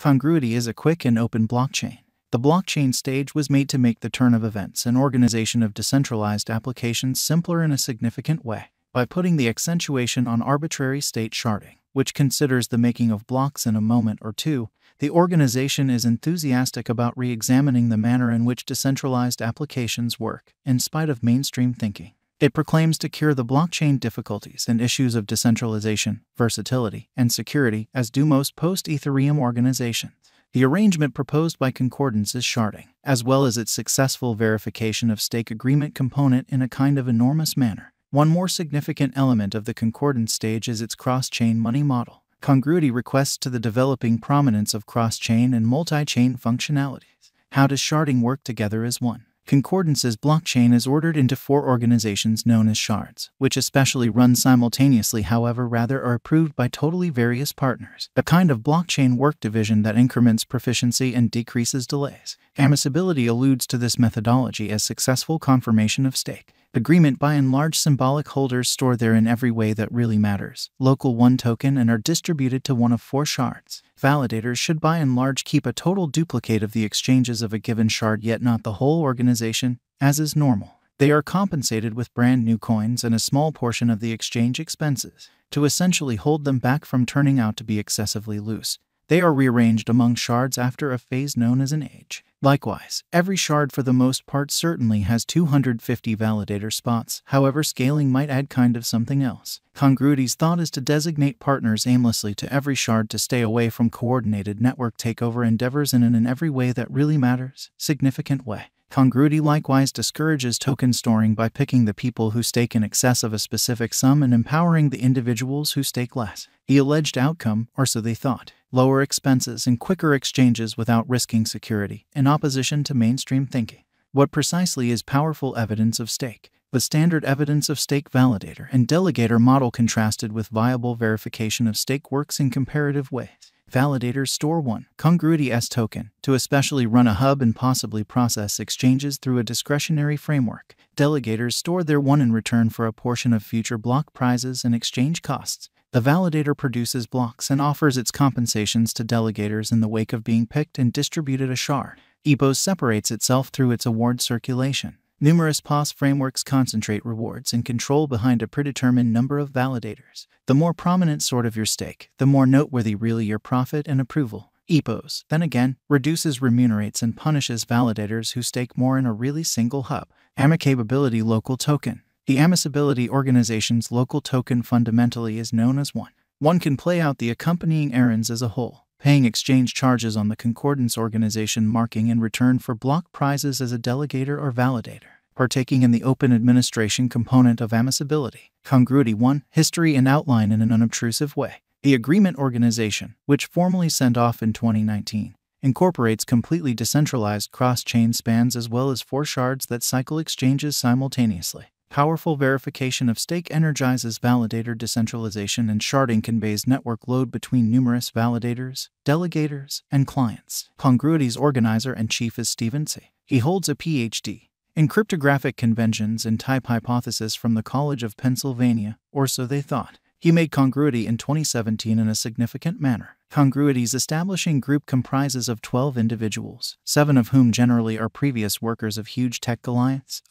Congruity is a quick and open blockchain. The blockchain stage was made to make the turn of events and organization of decentralized applications simpler in a significant way by putting the accentuation on arbitrary state sharding, which considers the making of blocks in a moment or two. The organization is enthusiastic about re-examining the manner in which decentralized applications work, in spite of mainstream thinking. It proclaims to cure the blockchain difficulties and issues of decentralization, versatility, and security, as do most post-Ethereum organizations. The arrangement proposed by Concordance is sharding, as well as its successful verification of stake agreement component in a kind of enormous manner. One more significant element of the Concordance stage is its cross-chain money model. Congruity requests to the developing prominence of cross-chain and multi-chain functionalities. How does sharding work together as one? Concordance's blockchain is ordered into 4 organizations known as shards, which especially run simultaneously, however, rather are approved by totally various partners, a kind of blockchain work division that increments proficiency and decreases delays. Amisability alludes to this methodology as successful confirmation of stake agreement by and large. Symbolic holders store there in every way that really matters, local 1 token, and are distributed to one of 4 shards. Validators should by and large keep a total duplicate of the exchanges of a given shard, yet not the whole organization, as is normal. They are compensated with brand new coins and a small portion of the exchange expenses, to essentially hold them back from turning out to be excessively loose. They are rearranged among shards after a phase known as an age. Likewise, every shard for the most part certainly has 250 validator spots, however scaling might add kind of something else. Congruity's thought is to designate partners aimlessly to every shard to stay away from coordinated network takeover endeavors in an in every way that really matters, significant way. Congruity likewise discourages token storing by picking the people who stake in excess of a specific sum and empowering the individuals who stake less. The alleged outcome, or so they thought, lower expenses and quicker exchanges without risking security, in opposition to mainstream thinking. What precisely is powerful evidence of stake? The standard evidence of stake validator and delegator model contrasted with viable verification of stake works in comparative ways. Validators store 1 Congruity S token to especially run a hub and possibly process exchanges through a discretionary framework. Delegators store their 1 in return for a portion of future block prizes and exchange costs. The validator produces blocks and offers its compensations to delegators in the wake of being picked and distributed a shard. EPOS separates itself through its award circulation. Numerous POS frameworks concentrate rewards and control behind a predetermined number of validators. The more prominent sort of your stake, the more noteworthy really your profit and approval. EPOS, then again, reduces, remunerates, and punishes validators who stake more in a really single hub. Amicability local token. The Amisability organization's local token fundamentally is known as 1. One can play out the accompanying errands as a whole, paying exchange charges on the Concordance organization marking in return for block prizes as a delegator or validator, partaking in the open administration component of Amisability. Congruity 1. History and outline in an unobtrusive way. The agreement organization, which formally sent off in 2019, incorporates completely decentralized cross-chain spans as well as 4 shards that cycle exchanges simultaneously. Powerful verification of stake energizes validator decentralization, and sharding conveys network load between numerous validators, delegators, and clients. Congruity's organizer and chief is Stephen C. He holds a PhD in cryptographic conventions and type hypothesis from the College of Pennsylvania, or so they thought. He made Congruity in 2017 in a significant manner. Congruity's establishing group comprises of 12 individuals, 7 of whom generally are previous workers of huge tech alliance,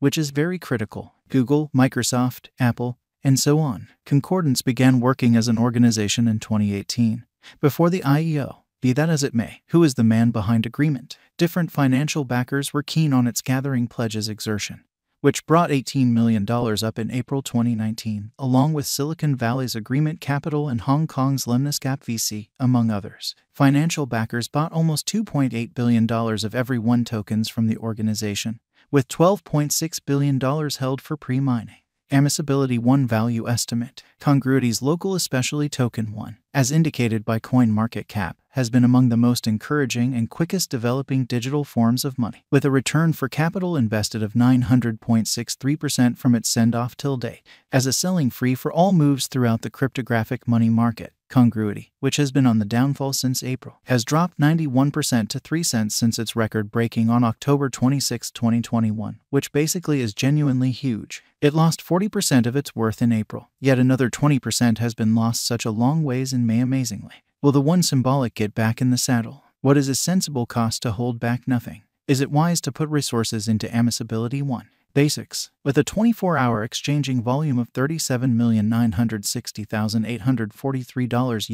which is very critical, Google, Microsoft, Apple, and so on. Concordance began working as an organization in 2018, before the IEO. Be that as it may, who is the man behind agreement? Different financial backers were keen on its gathering pledges exertion, which brought $18 million up in April 2019, along with Silicon Valley's Agreement Capital and Hong Kong's Lemniscap VC, among others. Financial backers bought almost $2.8 billion of every 1 tokens from the organization, with $12.6 billion held for pre-mining. Amisability 1 value estimate. Congruity's local, especially token 1, as indicated by CoinMarketCap, has been among the most encouraging and quickest developing digital forms of money, with a return for capital invested of 900.63% from its send-off till date. As a selling free for all moves throughout the cryptographic money market, Congruity, which has been on the downfall since April, has dropped 91% to 3 cents since its record-breaking on October 26, 2021, which basically is genuinely huge. It lost 40% of its worth in April, yet another 20% has been lost such a long ways in May amazingly. Will the one symbolic get back in the saddle? What is a sensible cost to hold back nothing? Is it wise to put resources into Amisability 1? Basics. With a 24-hour exchanging volume of $37,960,843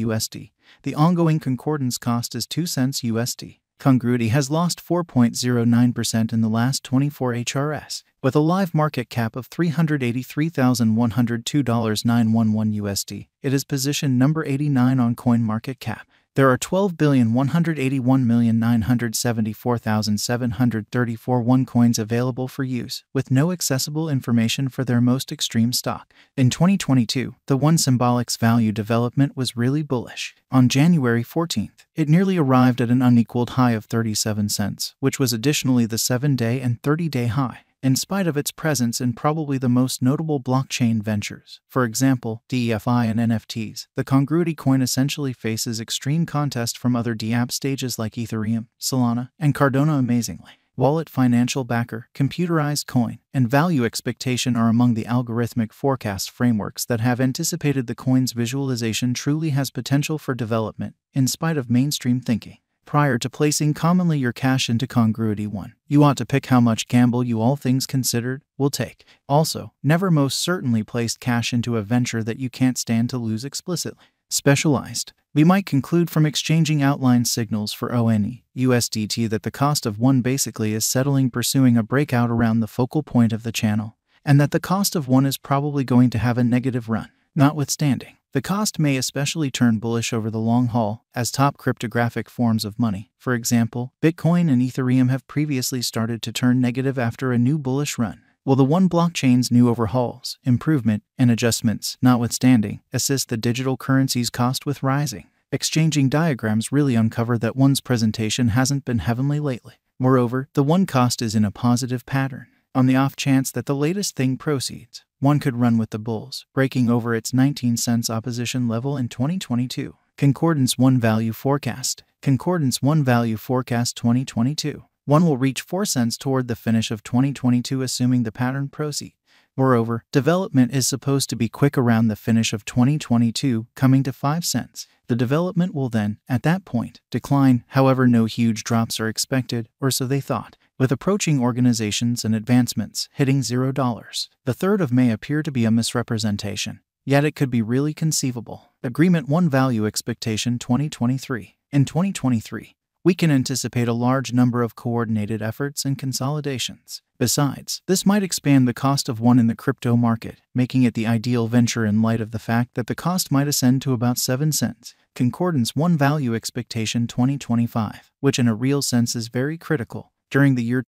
USD, the ongoing concordance cost is 2 cents USD. Congruity has lost 4.09% in the last 24 HRS, with a live market cap of $383,102.911 USD. It is position number 89 on CoinMarketCap. There are 12,181,974,734 OneCoins available for use, with no accessible information for their most extreme stock. In 2022, the One Symbolic's value development was really bullish. On January 14th, it nearly arrived at an unequaled high of 37 cents, which was additionally the 7-day and 30-day high, in spite of its presence in probably the most notable blockchain ventures, for example, DeFi and NFTs. The Congruity coin essentially faces extreme contest from other dApp stages like Ethereum, Solana, and Cardano. Amazingly, wallet, financial backer, computerized coin, and value expectation are among the algorithmic forecast frameworks that have anticipated the coin's visualization. Truly has potential for development, in spite of mainstream thinking. Prior to placing commonly your cash into Congruity 1, you ought to pick how much gamble you, all things considered, will take. Also, never most certainly place cash into a venture that you can't stand to lose explicitly. Specialized. We might conclude from exchanging outline signals for ONE, USDT that the cost of one basically is settling, pursuing a breakout around the focal point of the channel, and that the cost of one is probably going to have a negative run. Notwithstanding, the cost may especially turn bullish over the long haul, as top cryptographic forms of money, for example, Bitcoin and Ethereum, have previously started to turn negative after a new bullish run. Will the One blockchain's new overhauls, improvement, and adjustments, notwithstanding, assist the digital currency's cost with rising? Exchanging diagrams really uncover that One's presentation hasn't been heavenly lately. Moreover, the One cost is in a positive pattern. On the off chance that the latest thing proceeds, one could run with the bulls, breaking over its 19 cents opposition level in 2022. Concordance 1 Value Forecast. Concordance 1 Value Forecast 2022. One will reach 4 cents toward the finish of 2022, assuming the pattern proceeds. Moreover, development is supposed to be quick around the finish of 2022, coming to 5 cents. The development will then, at that point, decline. However, no huge drops are expected, or so they thought, with approaching organizations and advancements hitting $0. The 3rd of May appear to be a misrepresentation, yet it could be really conceivable. Agreement 1 Value Expectation 2023. In 2023, we can anticipate a large number of coordinated efforts and consolidations. Besides, this might expand the cost of one in the crypto market, making it the ideal venture in light of the fact that the cost might ascend to about 7 cents. Concordance 1 Value Expectation 2025, which in a real sense is very critical. During the year